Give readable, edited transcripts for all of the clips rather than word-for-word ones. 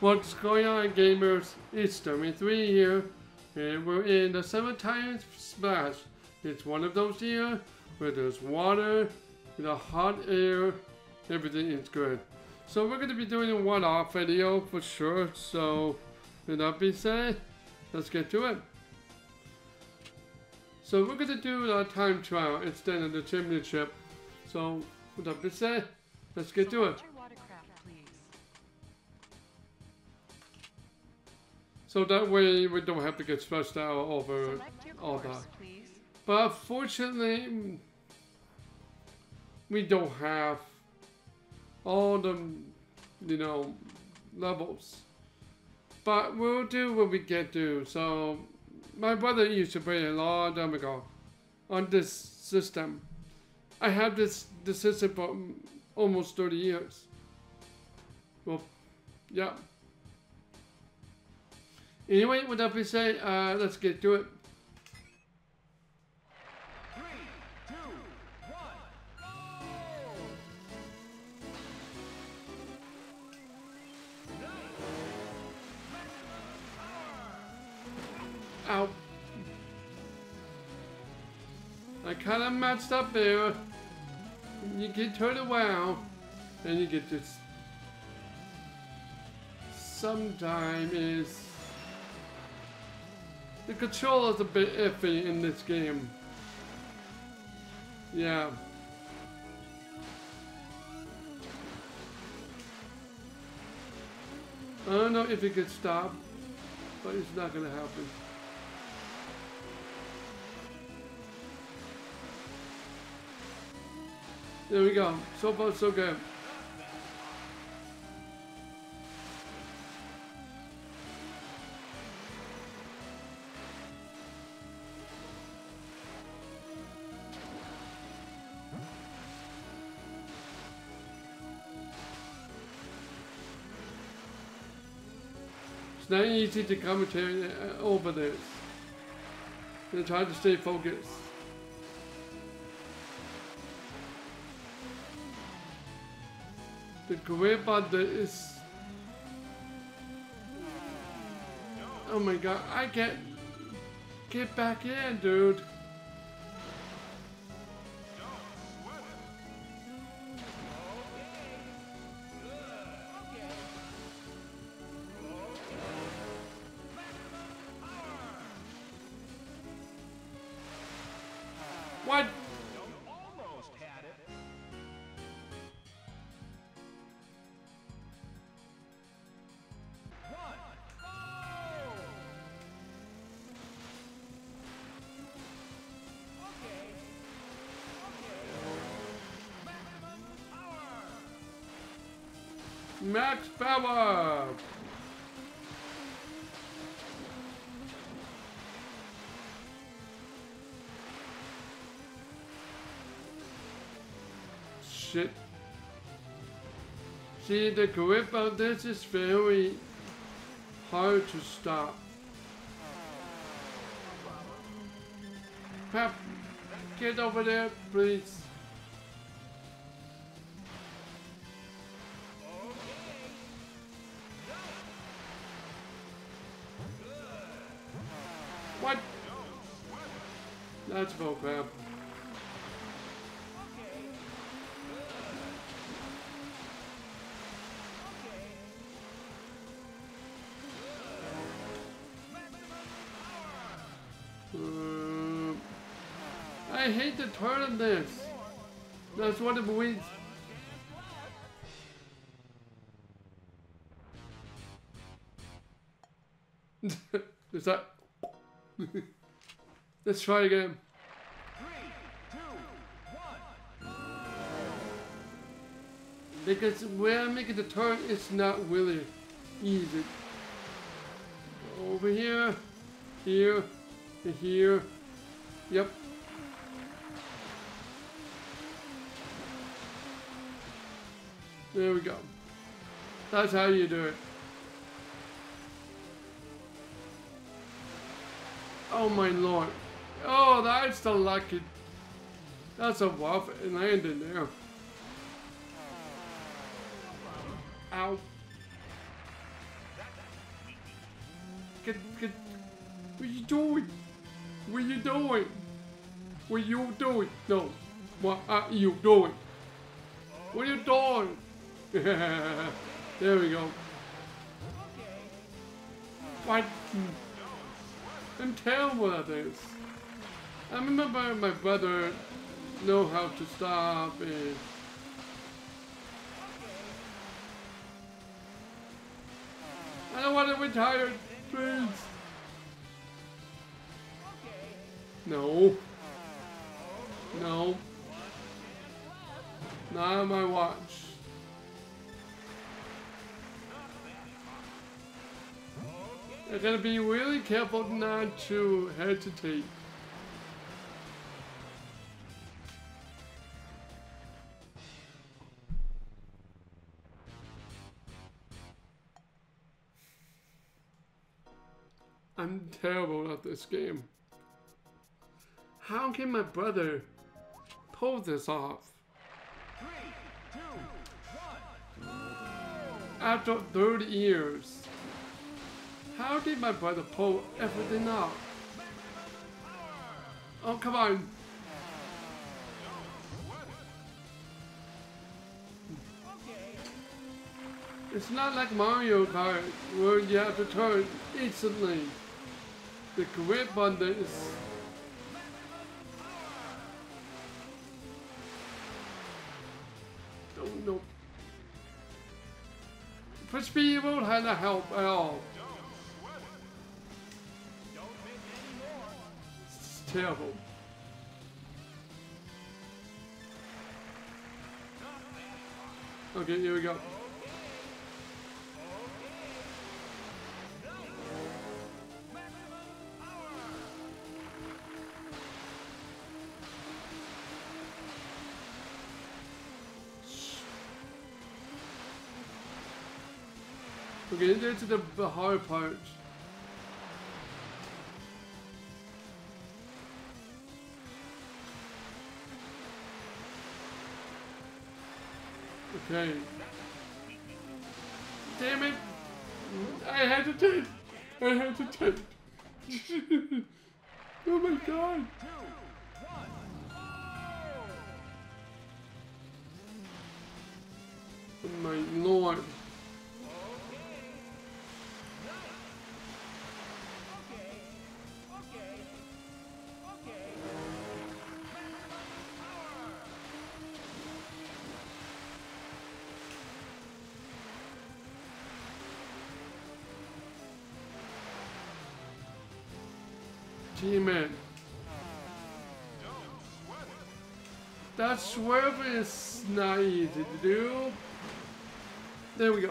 What's going on, gamers? It's Starman3 here, and we're in the Summertime Splash. It's one of those here where there's water, the hot air, everything is good. So we're going to be doing a one-off video for sure, so with that being said, let's get to it. So we're going to do a time trial instead of the championship, so with that being said, let's get to it. So that way we don't have to get stressed out over all that. But fortunately, we don't have all the, you know, levels. But we'll do what we get to. So my brother used to play a long time ago on this system. I had this system for almost 30 years. Well, yeah. Anyway, with that being said, let's get to it. 3, 2, 1, go! Ow. I kind of messed up there. You can turn around and you get this. Sometimes is. The control is a bit iffy in this game. Yeah. I don't know if it could stop, but it's not gonna happen. There we go. So far, so good. It's not easy to commentate over this. They're trying to stay focused. The grip on this. Oh my god, I can't get back in, dude. What? Almost had it. One. Oh. Okay. Okay. Max power. Max power. Shit. See, the grip on this is very hard to stop. Pep, get over there, please. What? That's about Pep. I hate the turn on this. That's what it means. Is that? Let's try again. 3, 2, 1. Because when I'm making the turn, it's not really easy. Over here, here, and here. Yep. There we go. That's how you do it. Oh my lord. Oh, that's the lucky. That's a rough landing there. Ow. Get. What you doing? No. What are you doing? What are you doing? There we go. What? I'm terrible at this. I remember my brother know how to stop it. I don't want to retire, please. No. No. Not on my watch. I gotta be really careful not to hesitate. I'm terrible at this game. How can my brother pull this off? 3, 2, 1. After 30 years, how did my brother pull everything off? Oh, come on. It's not like Mario Kart where you have to turn instantly. The grip on this. Don't know. Push me won't have to help at all. It's terrible. Okay, here we go. Okay, into the hard part. Okay. Damn it! I hesitate. Oh my god! Oh my lord! G-Man. That swerve is not easy to do. There we go.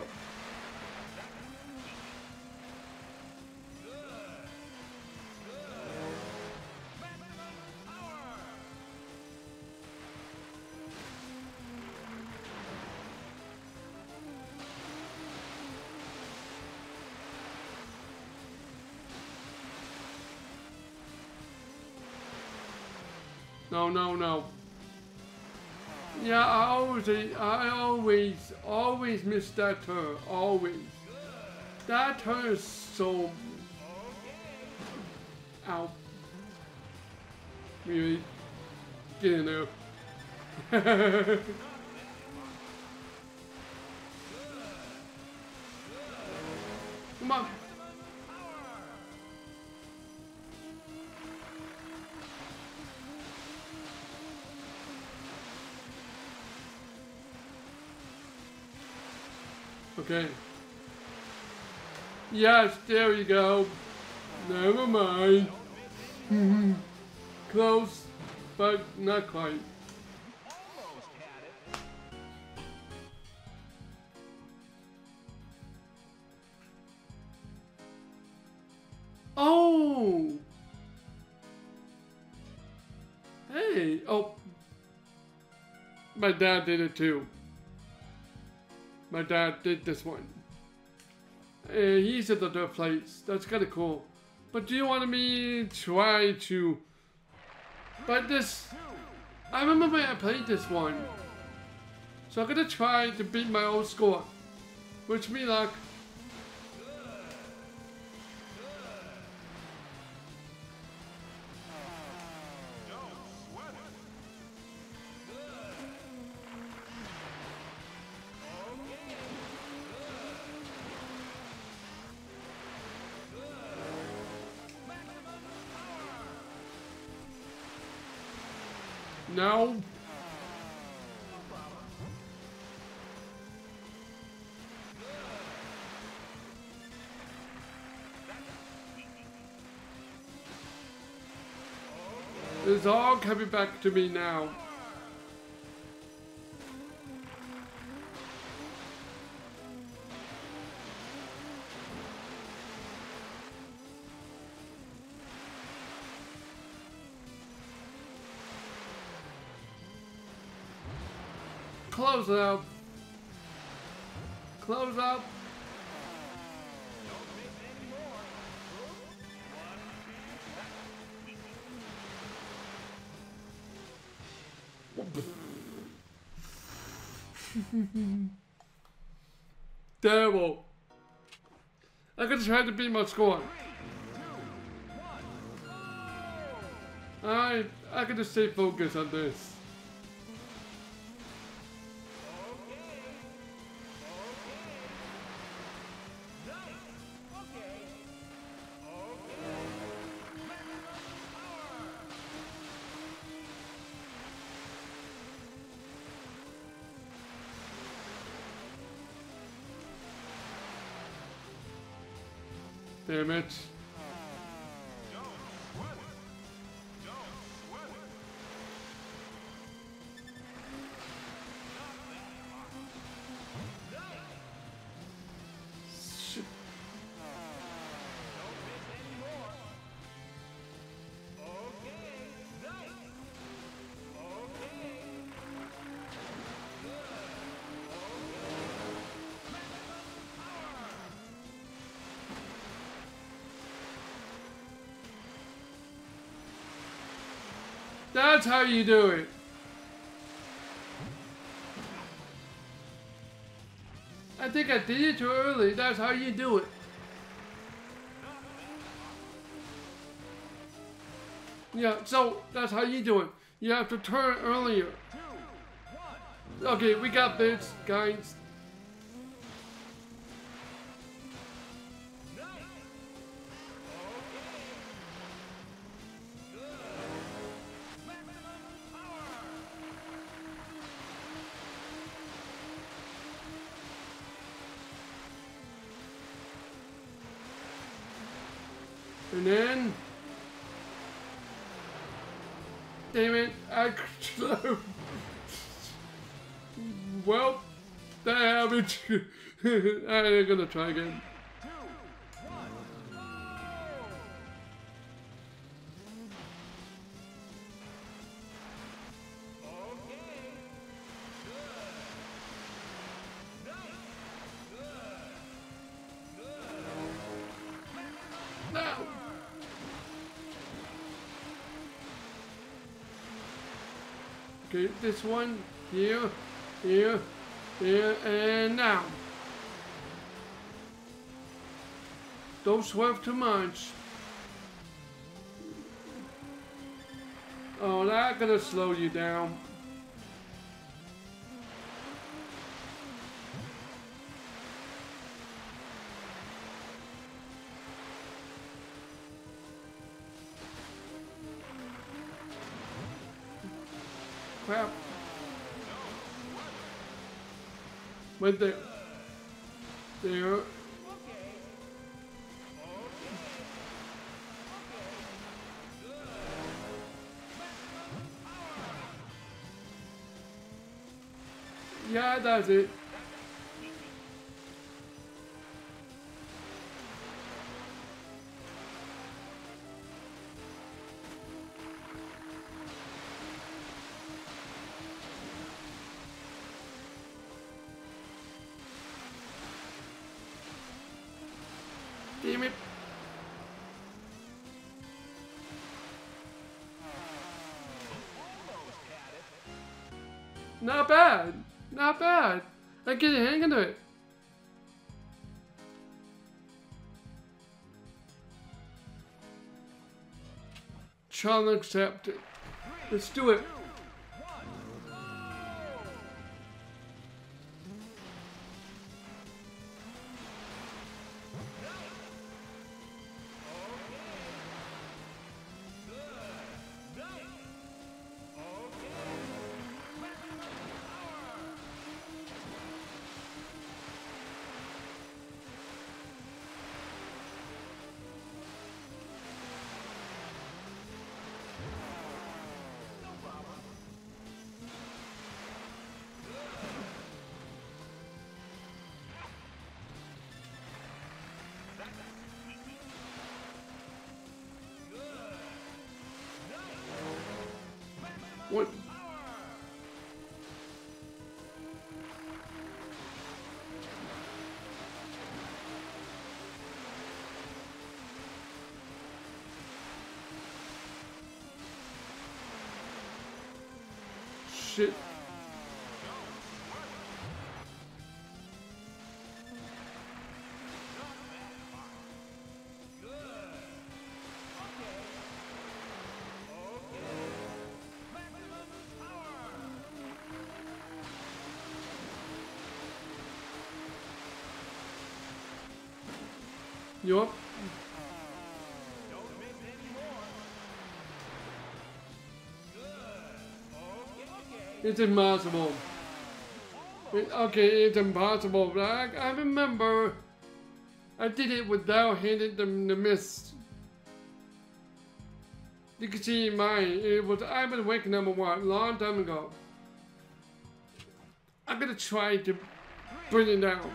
No. Yeah, I always miss that turn. Always. That turn is so out. Really, get in there. Come on. Okay. Yes, there you go. Never mind. Close, but not quite. Almost had it. Oh. Hey. Oh. My dad did it too. My dad did this one. He's at the third place. That's kind of cool. But do you want me try to... But this... I remember I played this one. So I'm gonna try to beat my old score. Wish me luck. No. It's all coming back to me now. Close up. Close up. Terrible. I could try to beat my score. 3, 2, 1, I could just stay focused on this. Damn it. Shit. That's how you do it. I think I did it too early. That's how you do it. Yeah, so that's how you do it. You have to turn earlier. Okay, we got this, guys. And then, damn it, I could. Well, damn it. I'm gonna try again. 2, 1, go! Okay, good. Nice, good, good. No! Okay, this one, here, and now. Don't swerve too much. Oh, that's gonna slow you down. Crap. Wait there. There. Yeah, that's it. Damn it. Not bad. Not bad. I get a hang into it. Challenge accepted. Let's do it. What? Shit. You up? Don't miss any more. It's impossible. Okay, it's impossible. But I remember I did it without hitting them the mist. You can see mine. It was I've been waking number one long time ago. I'm gonna try to bring it down.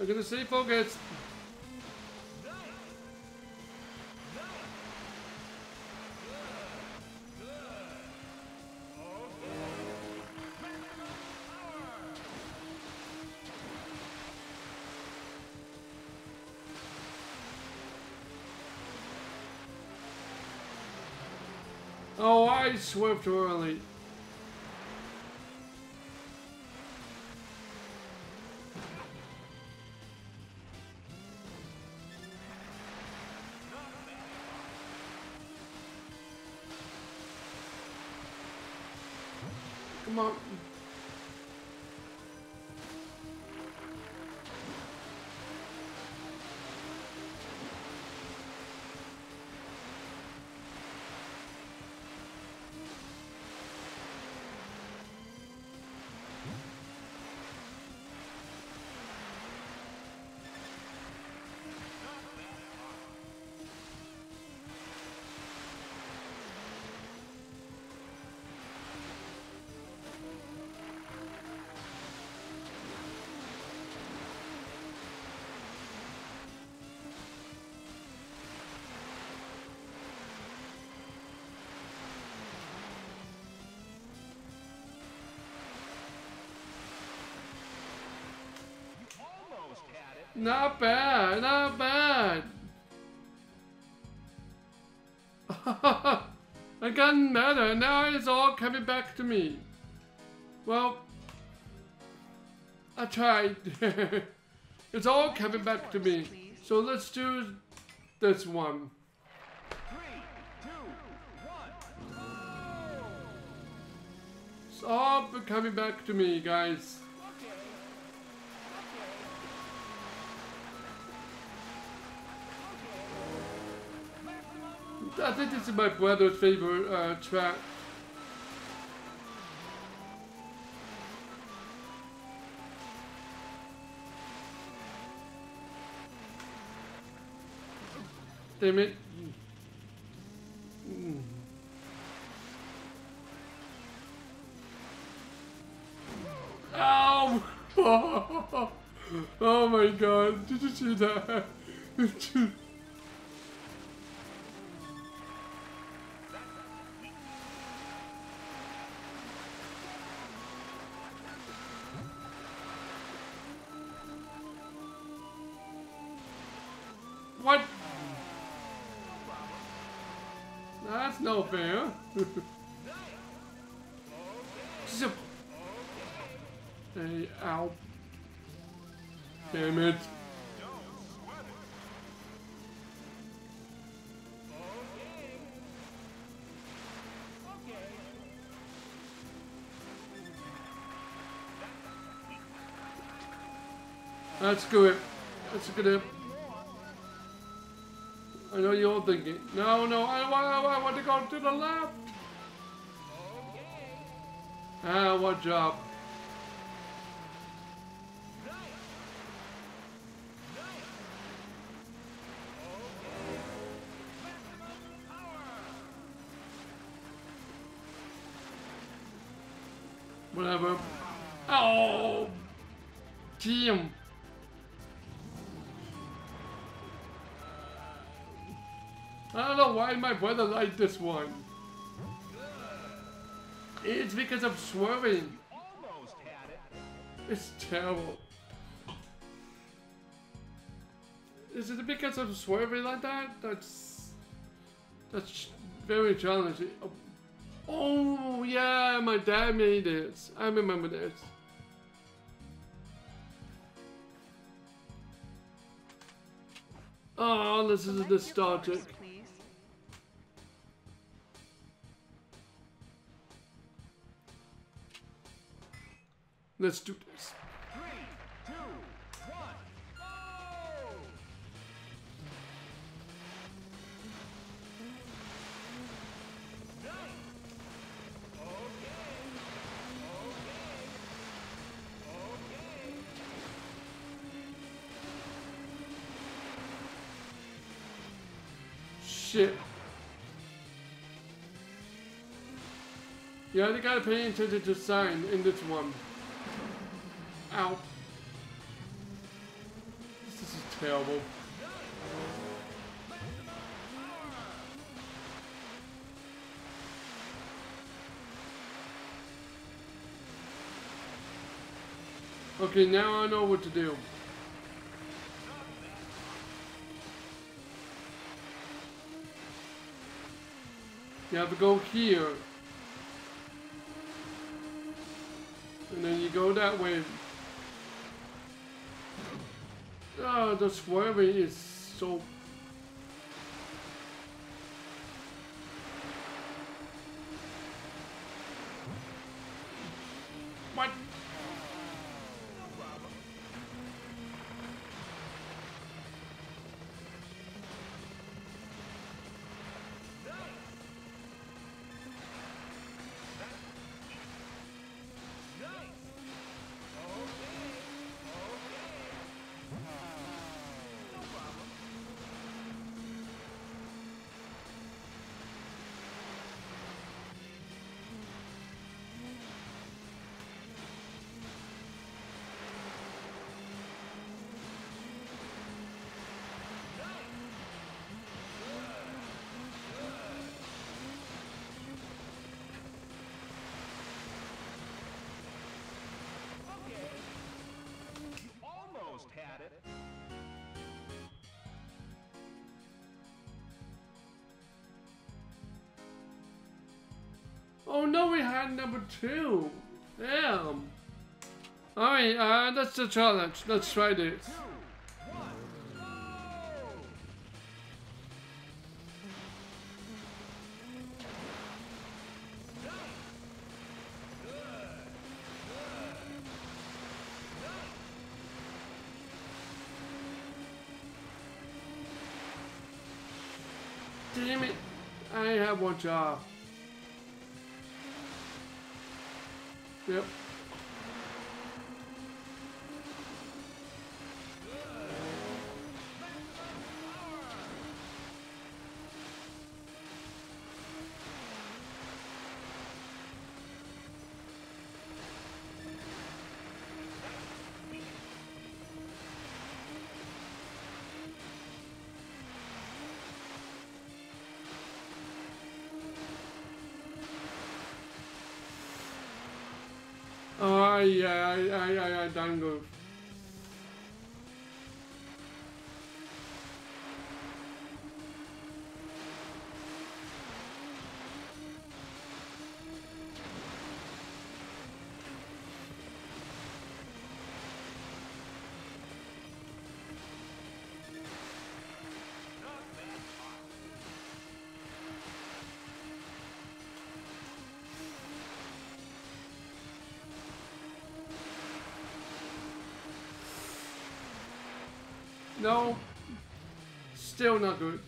I'm gonna stay focused. Oh, I swept too early. Come on. Not bad, not bad. I gotten better, now it's all coming back to me. Well, I tried. It's all coming back to me. So let's do this one. 3, 2, 1, go! It's all coming back to me, guys. I think this is my brother's favorite track. Damn it. Ow! Oh my god, did you see that? What? That's no fair. Hey, ow. Damn it. That's good. That's good. I know you're thinking. No, no, I want to go to the left. Okay. Ah, what job? Nice. Nice. Okay. Maximum power. Whatever. Oh, damn. I don't know why my brother liked this one. It's because I'm swerving. It's terrible. Is it because I'm swerving like that? That's very challenging. Oh yeah, my dad made this. I remember this. Oh, this is nostalgic. Let's do this. 3, 2, 1, go! Nice. Okay. Okay. Okay. Shit. Yeah, they gotta pay attention to sign in this one. Ow. This is terrible. Okay, now I know what to do. You have to go here. And then you go that way. Oh, the swerving is so... What? Oh no, we had number 2. Damn. Alright, that's the challenge. Let's try this. 2, 1, go! Nice. Good. Good. Nice. Damn it. I have one job. Yep. Oh yeah, I dangled. No, still not good.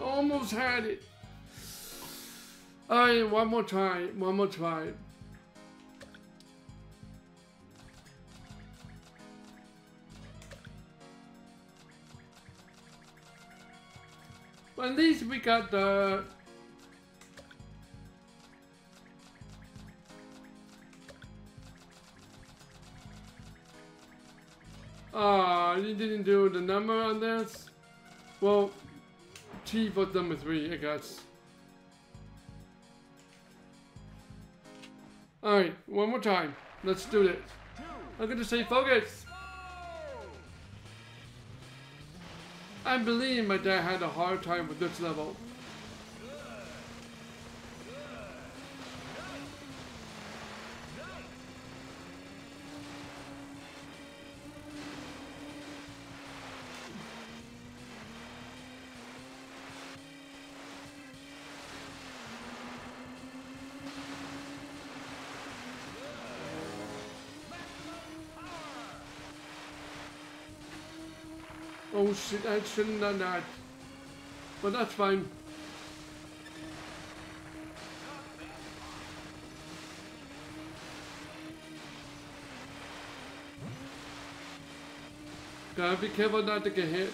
Almost had it. Alright, one more try. But at least we got the... you didn't do the number on this? Well, T was number 3, I guess. Alright, one more time. Let's do this. I'm gonna say focus! I believe my dad had a hard time with this level. Oh shit, I shouldn't have done that. But that's fine. Gotta be careful not to get hit.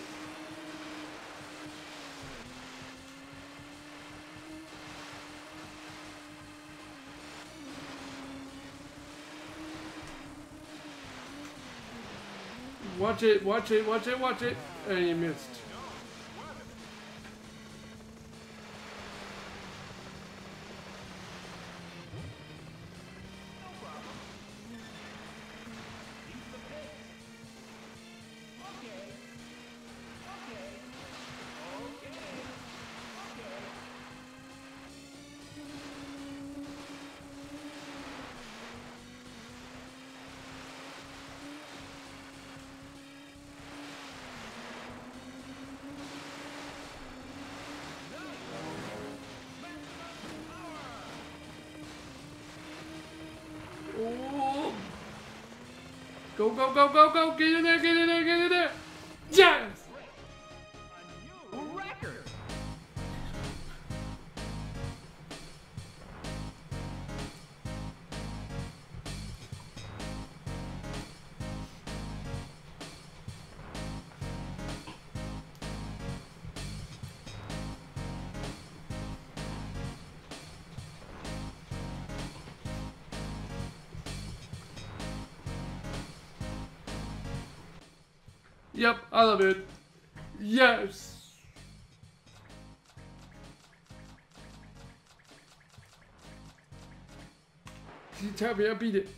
Watch it, watch it, watch it, watch it. And you missed. Go, go, go, go, go! Get in there, get in there, get in there! Yes! A new record! Yep, I love it. Yes! She tell me I beat it.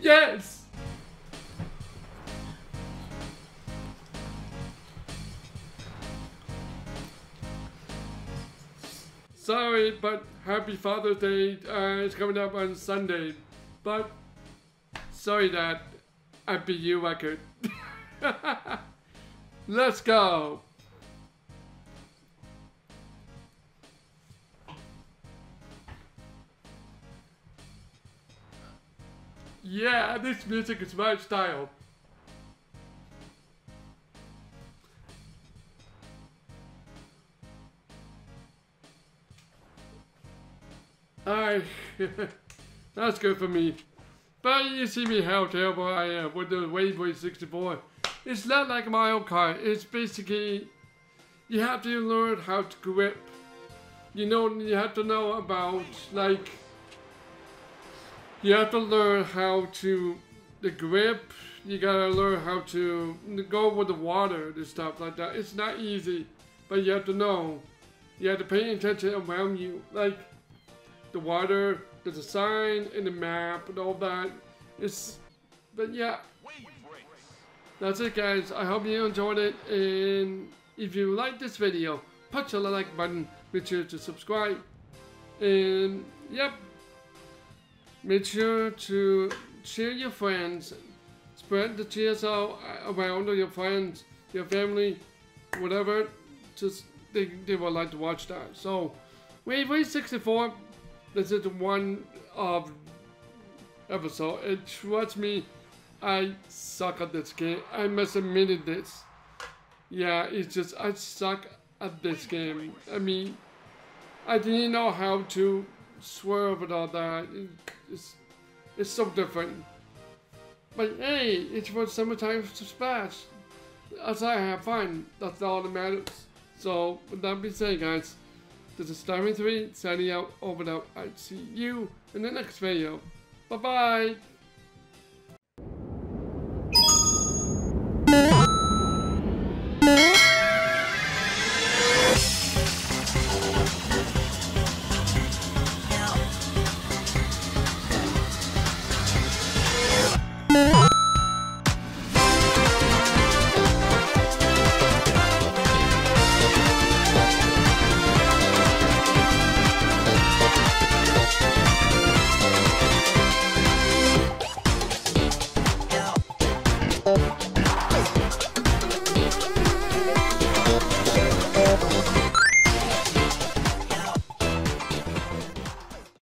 Yes! Sorry, but happy Father's Day. It's coming up on Sunday. But, sorry Dad. I beat you record. Let's go. Yeah, this music is my style. Alright, that's good for me. But you see me how terrible I am with the Wave Race 64. It's not like Mario Kart. It's basically you have to learn how to grip. You know, you have to know about, like, you have to learn how to the grip. You gotta learn how to go with the water and stuff like that. It's not easy, but you have to know. You have to pay attention around you, like the water. There's a sign and a map and all that. It's, but yeah. That's it guys. I hope you enjoyed it. And if you like this video, punch the like button. Make sure to subscribe. And yep. Make sure to cheer your friends. Spread the cheers out around your friends, your family, whatever. Just they would like to watch that. So Wave Race 64. This is one of episode, and trust me, I suck at this game. I must admit this. Yeah, it's just, I suck at this game. I mean, I didn't know how to swerve and all that. It's so different. But hey, it's for Summertime Splash. as I have fun, that's all that matters. So, with that being said, guys, this is Starman3 signing out. Over and out. I see you in the next video. Bye bye.